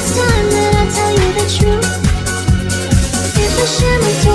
It's time that I tell you the truth. If I share my